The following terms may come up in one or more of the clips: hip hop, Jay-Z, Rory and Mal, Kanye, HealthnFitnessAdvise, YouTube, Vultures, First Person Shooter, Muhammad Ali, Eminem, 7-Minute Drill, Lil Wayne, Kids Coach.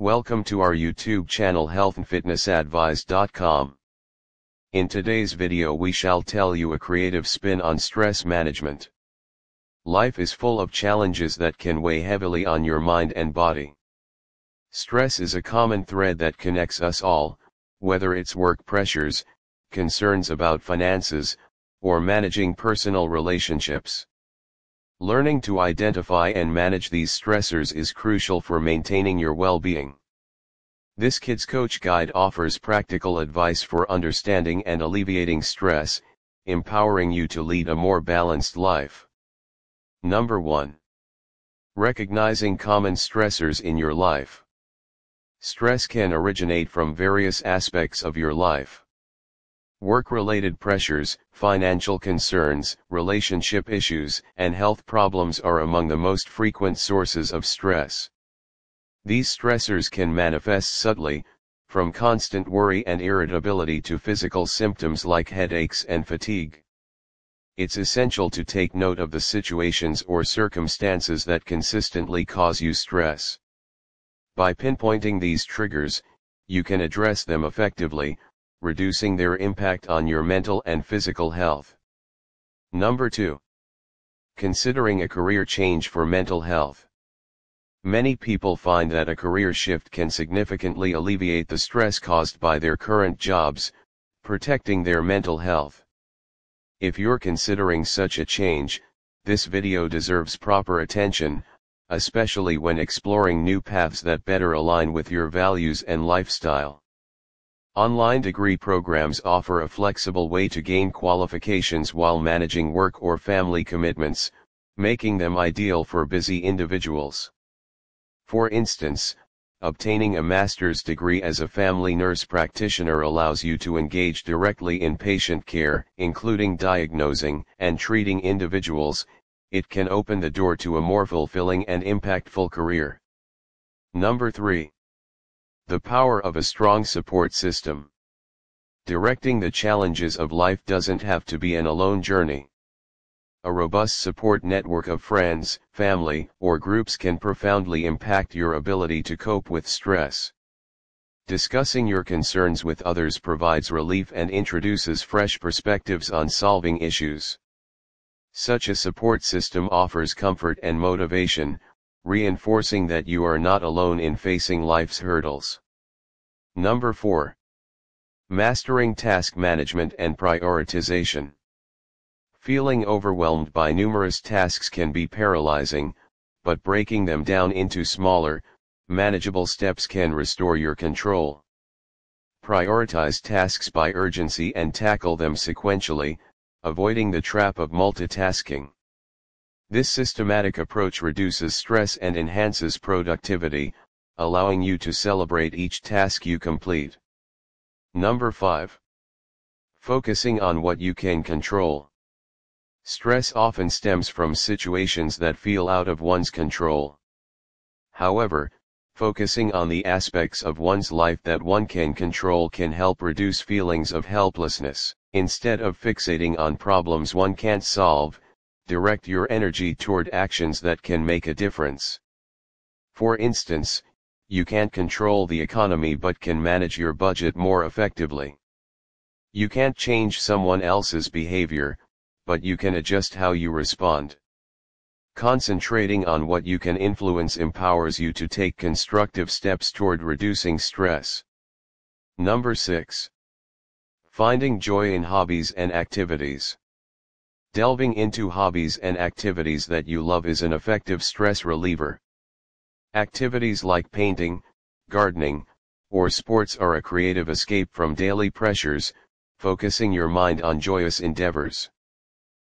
Welcome to our YouTube channel HealthnFitnessAdvise.com. In today's video we shall tell you a creative spin on stress management. Life is full of challenges that can weigh heavily on your mind and body. Stress is a common thread that connects us all, whether it's work pressures, concerns about finances, or managing personal relationships. Learning to identify and manage these stressors is crucial for maintaining your well-being. This Kids Coach guide offers practical advice for understanding and alleviating stress, empowering you to lead a more balanced life. Number 1. Recognizing common stressors in your life. Stress can originate from various aspects of your life. Work-related pressures, financial concerns, relationship issues, and health problems are among the most frequent sources of stress. These stressors can manifest subtly, from constant worry and irritability to physical symptoms like headaches and fatigue. It's essential to take note of the situations or circumstances that consistently cause you stress. By pinpointing these triggers, you can address them effectively, reducing their impact on your mental and physical health. Number 2. Considering a career change for mental health. Many people find that a career shift can significantly alleviate the stress caused by their current jobs, protecting their mental health. If you're considering such a change, this video deserves proper attention, especially when exploring new paths that better align with your values and lifestyle. Online degree programs offer a flexible way to gain qualifications while managing work or family commitments, making them ideal for busy individuals. For instance, obtaining a master's degree as a family nurse practitioner allows you to engage directly in patient care, including diagnosing and treating individuals. It can open the door to a more fulfilling and impactful career. Number 3. The power of a strong support system. Directing the challenges of life doesn't have to be an alone journey. A robust support network of friends, family, or groups can profoundly impact your ability to cope with stress. Discussing your concerns with others provides relief and introduces fresh perspectives on solving issues. Such a support system offers comfort and motivation, reinforcing that you are not alone in facing life's hurdles. Number 4. Mastering task management and prioritization. Feeling overwhelmed by numerous tasks can be paralyzing, but breaking them down into smaller, manageable steps can restore your control. Prioritize tasks by urgency and tackle them sequentially, avoiding the trap of multitasking. This systematic approach reduces stress and enhances productivity, allowing you to celebrate each task you complete. Number 5. Focusing on what you can control. Stress often stems from situations that feel out of one's control. However, focusing on the aspects of one's life that one can control can help reduce feelings of helplessness. Instead of fixating on problems one can't solve, direct your energy toward actions that can make a difference. For instance, you can't control the economy but can manage your budget more effectively. You can't change someone else's behavior, but you can adjust how you respond. Concentrating on what you can influence empowers you to take constructive steps toward reducing stress. Number 6. Finding joy in hobbies and activities. Delving into hobbies and activities that you love is an effective stress reliever. Activities like painting, gardening, or sports are a creative escape from daily pressures, focusing your mind on joyous endeavors.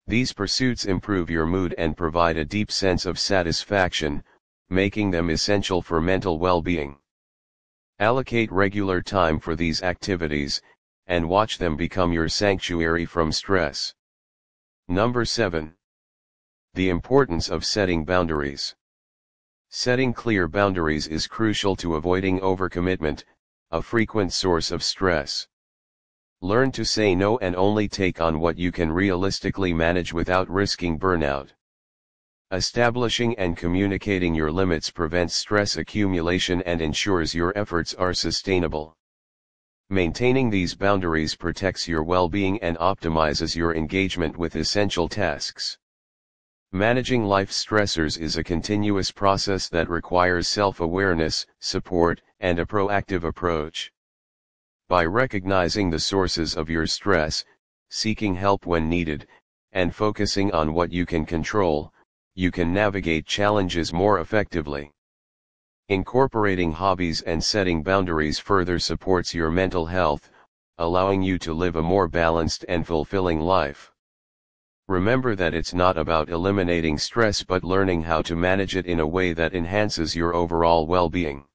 These pursuits improve your mood and provide a deep sense of satisfaction, making them essential for mental well-being. Allocate regular time for these activities, and watch them become your sanctuary from stress. Number 7. The importance of setting boundaries. Setting clear boundaries is crucial to avoiding overcommitment, a frequent source of stress. Learn to say no and only take on what you can realistically manage without risking burnout. Establishing and communicating your limits prevents stress accumulation and ensures your efforts are sustainable. Maintaining these boundaries protects your well-being and optimizes your engagement with essential tasks. Managing life stressors is a continuous process that requires self-awareness, support, and a proactive approach. By recognizing the sources of your stress, seeking help when needed, and focusing on what you can control, you can navigate challenges more effectively. Incorporating hobbies and setting boundaries further supports your mental health, allowing you to live a more balanced and fulfilling life. Remember that it's not about eliminating stress but learning how to manage it in a way that enhances your overall well-being.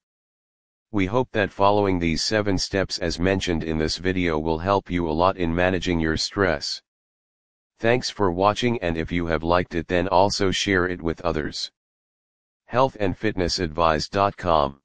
We hope that following these 7 steps as mentioned in this video will help you a lot in managing your stress. Thanks for watching, and if you have liked it then also share it with others. HealthnFitnessAdvise.com